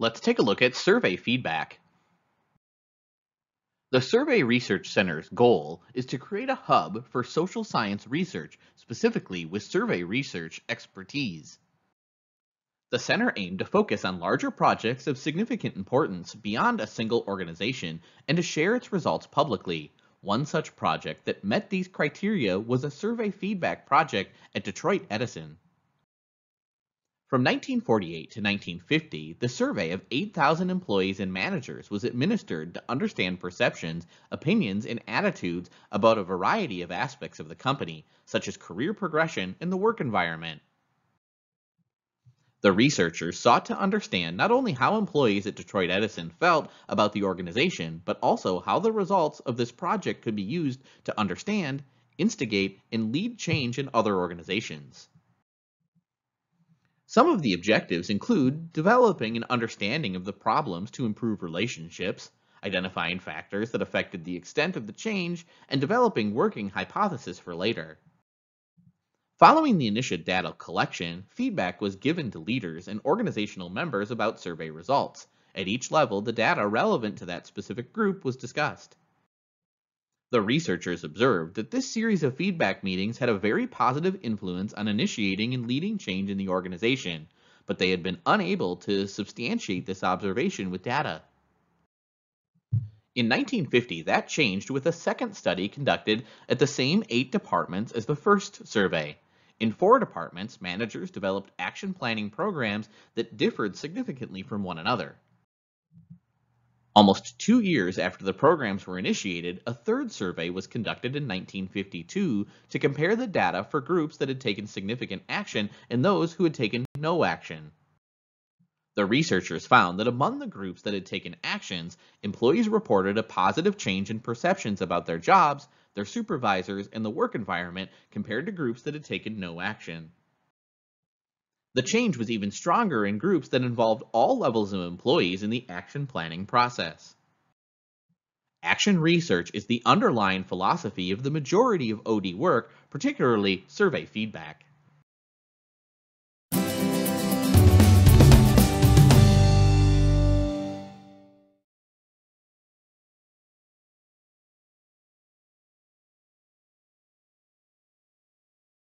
Let's take a look at survey feedback. The Survey Research Center's goal is to create a hub for social science research, specifically with survey research expertise. The center aimed to focus on larger projects of significant importance beyond a single organization and to share its results publicly. One such project that met these criteria was a survey feedback project at Detroit Edison. From 1948 to 1950, the survey of 8,000 employees and managers was administered to understand perceptions, opinions, and attitudes about a variety of aspects of the company, such as career progression and the work environment. The researchers sought to understand not only how employees at Detroit Edison felt about the organization, but also how the results of this project could be used to understand, instigate, and lead change in other organizations. Some of the objectives include developing an understanding of the problems to improve relationships, identifying factors that affected the extent of the change, and developing working hypotheses for later. Following the initial data collection, feedback was given to leaders and organizational members about survey results. At each level, the data relevant to that specific group was discussed. The researchers observed that this series of feedback meetings had a very positive influence on initiating and leading change in the organization, but they had been unable to substantiate this observation with data. In 1950, that changed with a second study conducted at the same 8 departments as the first survey. In 4 departments, managers developed action planning programs that differed significantly from one another. Almost 2 years after the programs were initiated, a third survey was conducted in 1952 to compare the data for groups that had taken significant action and those who had taken no action. The researchers found that among the groups that had taken actions, employees reported a positive change in perceptions about their jobs, their supervisors, and the work environment compared to groups that had taken no action. The change was even stronger in groups that involved all levels of employees in the action planning process. Action research is the underlying philosophy of the majority of OD work, particularly survey feedback.